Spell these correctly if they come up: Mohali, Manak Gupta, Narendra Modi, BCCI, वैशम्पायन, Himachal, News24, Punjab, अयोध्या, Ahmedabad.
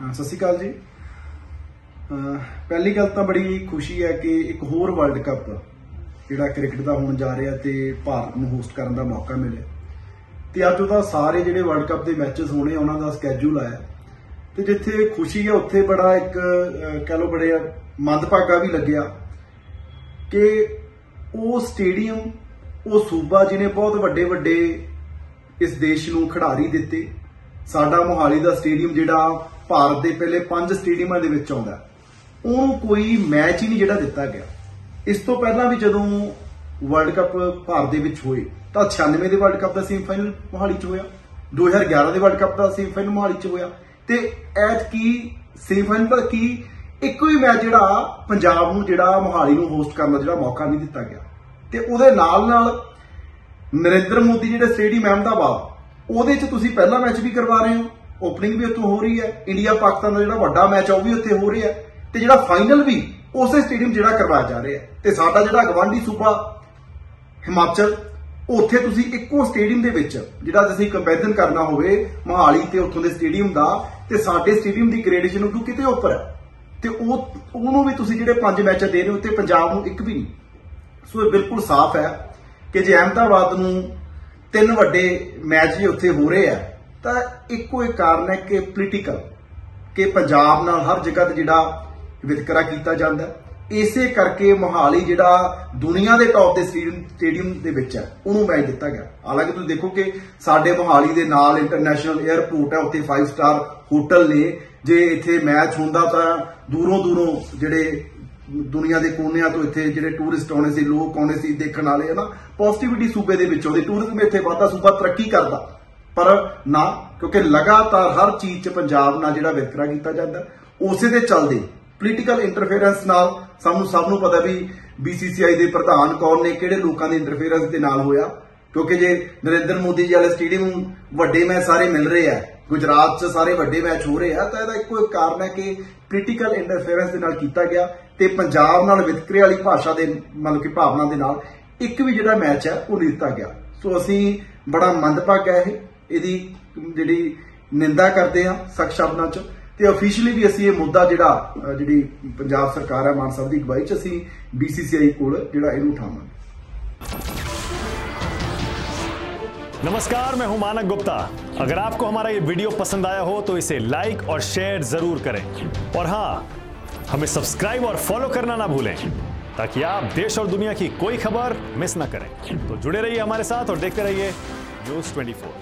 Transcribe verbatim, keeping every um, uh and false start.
सत श्री अकाल जी। पहली गल तो बड़ी खुशी है कि एक होर वर्ल्ड कप जिहड़ा क्रिकेट का होने जा रहा तो भारत में होस्ट करने का मौका मिले तो अज उहदा सारे जिहड़े वर्ल्ड कप के मैचेस होने उन्हों का स्कैजूल आया तो जिथे खुशी है उत्थे बड़ा एक कह लो बड़े मंदभागा भी लग्या कि वो स्टेडियम वो सूबा जिन्हें बहुत वड्डे वड्डे इस देश नूं खिडारी दिते। साडा मोहाली का स्टेडियम जिहड़ा भारत के पहले पांच स्टेडियमां दे विच आउंदा उहनूं कोई मैच ही नहीं जिहड़ा दिता गया। इस तो पहला भी जदों वर्ल्ड कप भारत दे विच होए तां छियानवे दे वर्ल्ड कप दा सेमीफाइनल मोहाली च होया, दो हज़ार ग्यारह दे वर्ल्ड कप दा सेमीफाइनल मोहाली च होया ते ऐत की सेमीफाइनल दा की इक्को ही मैच जिहड़ा पंजाब नूं जिहड़ा मोहाली नूं होस्ट करन दा जिहड़ा मौका नहीं दिता गया। ते उहदे नाल नाल नरेंद्र मोदी जिहड़ा स्टेडियम अहमदाबाद उहदे च तुसीं पहला मैच भी करवा रहे हो, ओपनिंग भी उत्तों हो रही है, इंडिया पाकिस्तान का जो वड्डा मैच है वह भी उत्थे हो रहा है तो जो फाइनल भी उस स्टेडियम जो करवाया जा रहा है। तो साडा जो गवांढी सूबा हिमाचल उत्थे तुसीं इक्को स्टेडियम के जो असीं कंपैरिजन करना होवे मोहाली ते उत्थों दे स्टेडियम का तो साडे स्टेडियम की ग्रेडेशन उदों कितें उपर है तो उहनूं भी तुसीं जिहड़े पंज मैच दे रहे हो तो पंजाब नूं एक भी नहीं। सो यह बिल्कुल साफ है कि जे अहमदाबाद नूं तीन वड्डे मैच जे उत्थे हो रहे हैं तो एको एक कारण है कि पोलिटिकल कि पंजाब नाल हर जगह ते जिहड़ा वितकरा किया जाता है इसे करके मोहाली जिहड़ा दुनिया के टॉप के स्टेडियम स्टेडियम के विच है उन्होंने मैच दिता गया। हालांकि तुसीं देखो कि साडे मोहाली के नाल इंटरनेशनल एयरपोर्ट है उत्थे फाइव स्टार होटल ने जे इत्थे मैच होंदा तां दूरों दूरों जिहड़े दुनिया के कोनिया तो इत्थे जिहड़े टूरिस्ट आने से लोग आने से देखने वाले है ना पॉजिटिविटी सूबे के विच आउंदी टूरिज्म इत्थे वाधा सूबा तरक्की करदा पर ना क्योंकि लगातार हर चीज च पंजाब नाल जिहड़ा वितकरा किया जाता उस दे चलदे पोलिटिकल इंटरफेरेंस नाल सानू सब नूं पता भी बीसीसीआई दे प्रधान कौन ने किहड़े लोकां दे इंटरफेरेंस दे नाल होया क्योंकि जे नरेंद्र मोदी जी वाले स्टेडियम वड्डे मैच सारे मिल रहे हैं गुजरात च सारे वड्डे मैच हो रहे हैं तो इहदा इक्को इक कारण है कि पोलिटिकल इंटरफेरेंस दे नाल कीता गया ते पंजाब नाल वितकरे वाली भाषा दे मतलब कि भावना दे नाल एक भी जिहड़ा मैच है उह नहीं दिता गया। सो असीं बड़ा मंदभागा है ਇਹਦੀ ਜਿਹੜੀ ਨਿੰਦਾ ਕਰਦੇ ਆ ਸਖਤ ਸ਼ਬਦਾਂ ਚ ਤੇ ਅਫੀਸ਼ੀਅਲੀ ਵੀ ਅਸੀਂ ਇਹ ਮੁੱਦਾ ਜਿਹੜਾ ਜਿਹੜੀ ਪੰਜਾਬ ਸਰਕਾਰ ਹੈ ਮਾਨ ਸਾਹਿਬ ਦੀ ਅਗਵਾਈ ਚ ਅਸੀਂ ਬੀਸੀਸੀਆਈ ਕੋਲ ਜਿਹੜਾ ਇਹਨੂੰ ਉਠਾਵਾਂਗੇ। नमस्कार, मैं हूं मानक गुप्ता। अगर आपको हमारा ये वीडियो पसंद आया हो तो इसे लाइक और शेयर जरूर करें और हां, हमें सब्सक्राइब और फॉलो करना ना भूलें ताकि आप देश और दुनिया की कोई खबर मिस ना करें। तो जुड़े रहिए हमारे साथ और देखते रहिए न्यूज़ ट्वेंटी फोर।